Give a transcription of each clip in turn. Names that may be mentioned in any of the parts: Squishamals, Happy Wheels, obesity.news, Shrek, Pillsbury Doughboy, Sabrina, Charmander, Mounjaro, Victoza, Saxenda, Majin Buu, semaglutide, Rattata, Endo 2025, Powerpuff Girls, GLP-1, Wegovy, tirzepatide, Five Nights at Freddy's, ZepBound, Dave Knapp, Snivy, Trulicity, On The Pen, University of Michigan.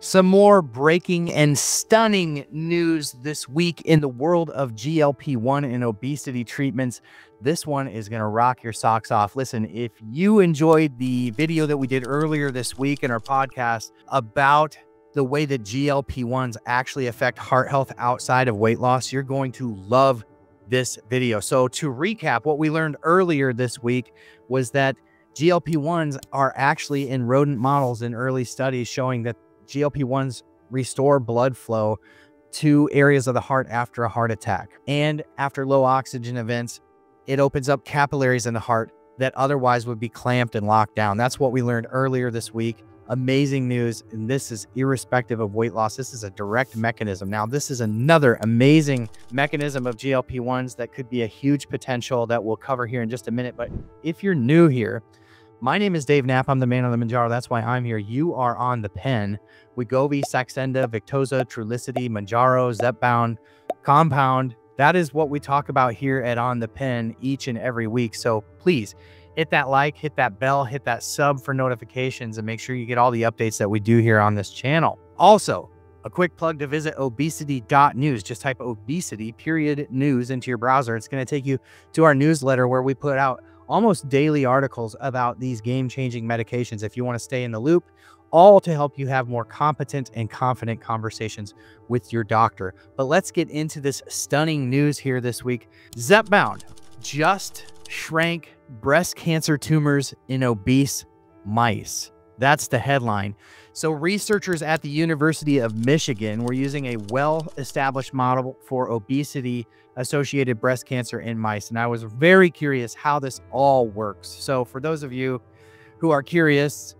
Some more breaking and stunning news this week in the world of GLP-1 and obesity treatments. This one is going to rock your socks off. Listen, if you enjoyed the video that we did earlier this week in our podcast about the way that GLP-1s actually affect heart health outside of weight loss, you're going to love this video. So to recap, what we learned earlier this week was that GLP-1s are actually in rodent models in early studies showing that GLP-1s restore blood flow to areas of the heart after a heart attack. And after low oxygen events, it opens up capillaries in the heart that otherwise would be clamped and locked down. That's what we learned earlier this week. Amazing news. And this is irrespective of weight loss. This is a direct mechanism. Now, this is another amazing mechanism of GLP-1s that could be a huge potential that we'll cover here in just a minute. But if you're new here, my name is Dave Knapp. I'm the man on the Mounjaro. That's why I'm here. You are on The Pen. Wegovy, Saxenda, Victoza, Trulicity, Mounjaro, ZepBound, Compound. That is what we talk about here at On The Pen each and every week. So please hit that like, hit that bell, hit that sub for notifications, and make sure you get all the updates that we do here on this channel. Also, a quick plug to visit obesity.news. Just type obesity.news into your browser. It's going to take you to our newsletter where we put out almost daily articles about these game-changing medications if you want to stay in the loop, all to help you have more competent and confident conversations with your doctor. But let's get into this stunning news here this week. ZepBound just shrank breast cancer tumors in obese mice. That's the headline. So researchers at the University of Michigan were using a well-established model for obesity-associated breast cancer in mice. And I was very curious how this all works. So for those of you who are curious,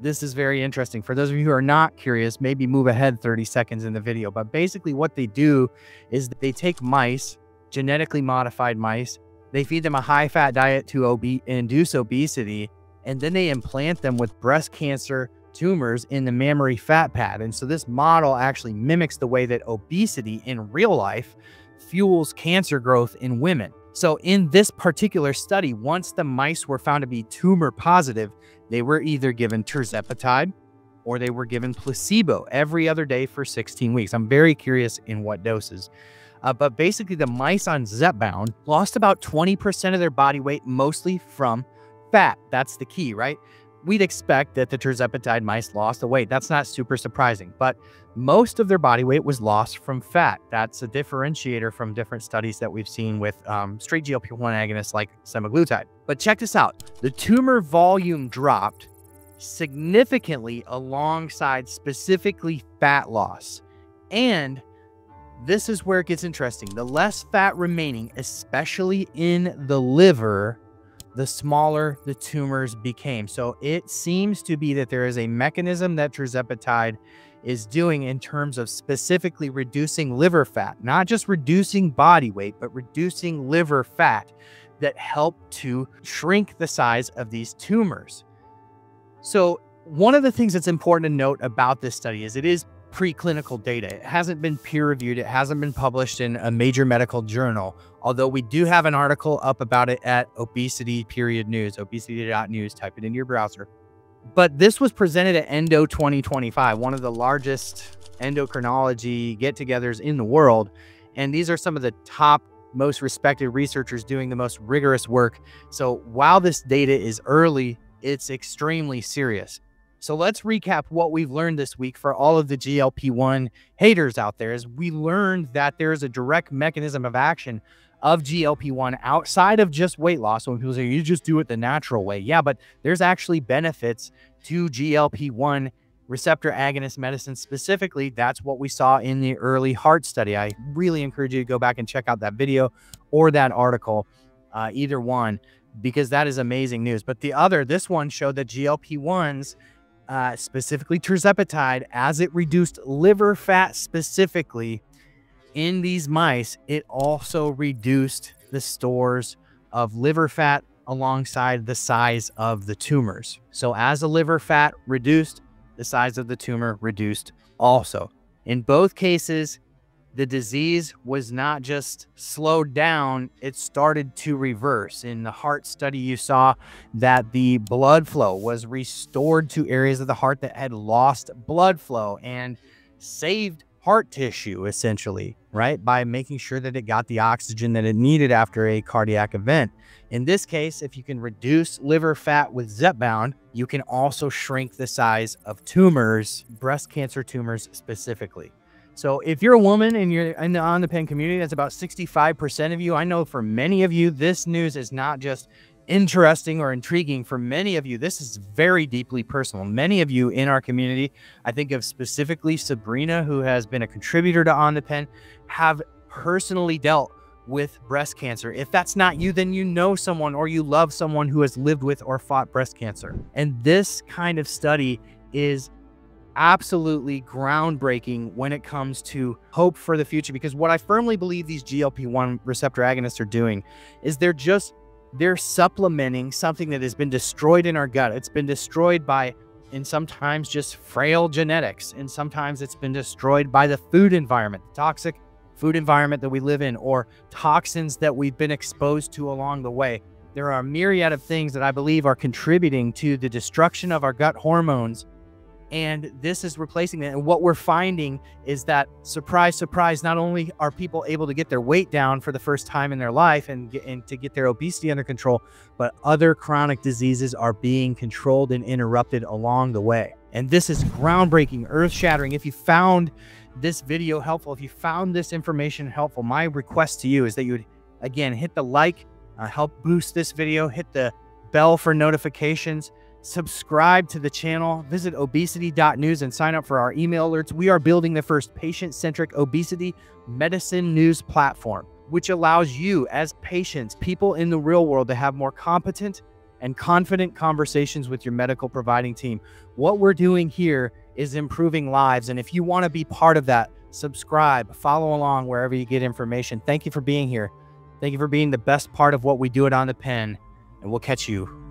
this is very interesting. For those of you who are not curious, maybe move ahead 30 seconds in the video. But basically what they do is they take mice, genetically modified mice, they feed them a high-fat diet to induce obesity, and then they implant them with breast cancer tumors in the mammary fat pad. And so this model actually mimics the way that obesity in real life fuels cancer growth in women. So in this particular study, once the mice were found to be tumor positive, they were either given tirzepatide or they were given placebo every other day for 16 weeks. I'm very curious in what doses. But basically the mice on ZepBound lost about 20% of their body weight, mostly from fat. That's the key, right? We'd expect that the tirzepatide mice lost the weight. That's not super surprising, but most of their body weight was lost from fat. That's a differentiator from different studies that we've seen with straight GLP-1 agonists like semaglutide. But check this out. The tumor volume dropped significantly alongside specifically fat loss. And this is where it gets interesting. The less fat remaining, especially in the liver, the smaller the tumors became. So it seems to be that there is a mechanism that tirzepatide is doing in terms of specifically reducing liver fat, not just reducing body weight, but reducing liver fat that help to shrink the size of these tumors. So one of the things that's important to note about this study is it is preclinical data. It hasn't been peer reviewed. It hasn't been published in a major medical journal, although we do have an article up about it at obesity.news, obesity.news, type it in your browser. But this was presented at Endo 2025, one of the largest endocrinology get-togethers in the world. And these are some of the top, most respected researchers doing the most rigorous work. So while this data is early, it's extremely serious. So let's recap what we've learned this week for all of the GLP-1 haters out there. Is we learned that there is a direct mechanism of action of GLP-1 outside of just weight loss. So when people say, you just do it the natural way. Yeah, but there's actually benefits to GLP-1 receptor agonist medicine specifically. That's what we saw in the early heart study. I really encourage you to go back and check out that video or that article, either one, because that is amazing news. But this one showed that GLP-1s, specifically tirzepatide, as it reduced liver fat specifically in these mice, it also reduced the stores of liver fat alongside the size of the tumors. So as the liver fat reduced, the size of the tumor reduced also. In both cases, the disease was not just slowed down, it started to reverse. In the heart study, you saw that the blood flow was restored to areas of the heart that had lost blood flow and saved heart tissue, essentially, right? By making sure that it got the oxygen that it needed after a cardiac event. In this case, if you can reduce liver fat with ZepBound, you can also shrink the size of tumors, breast cancer tumors specifically. So if you're a woman and you're in the On The Pen community, that's about 65% of you. I know for many of you, this news is not just interesting or intriguing. For many of you, this is very deeply personal. Many of you in our community, I think of specifically Sabrina, who has been a contributor to On The Pen, have personally dealt with breast cancer. If that's not you, then you know someone or you love someone who has lived with or fought breast cancer. And this kind of study is absolutely groundbreaking when it comes to hope for the future, because what I firmly believe these GLP-1 receptor agonists are doing is they're supplementing something that has been destroyed in our gut. It's been destroyed by, and sometimes just frail genetics, and sometimes it's been destroyed by the food environment, the toxic food environment that we live in, or toxins that we've been exposed to along the way. There are a myriad of things that I believe are contributing to the destruction of our gut hormones, and this is replacing it. And what we're finding is that, surprise, surprise, not only are people able to get their weight down for the first time in their life and to get their obesity under control, but other chronic diseases are being controlled and interrupted along the way. And this is groundbreaking, earth-shattering. If you found this video helpful, if you found this information helpful, my request to you is that you would, again, hit the like, help boost this video, hit the bell for notifications, subscribe to the channel, visit obesity.news and sign up for our email alerts. We are building the first patient-centric obesity medicine news platform, which allows you as patients, people in the real world, to have more competent and confident conversations with your medical providing team. What we're doing here is improving lives. And if you want to be part of that, subscribe, follow along wherever you get information. Thank you for being here. Thank you for being the best part of what we do at On The Pen. And we'll catch you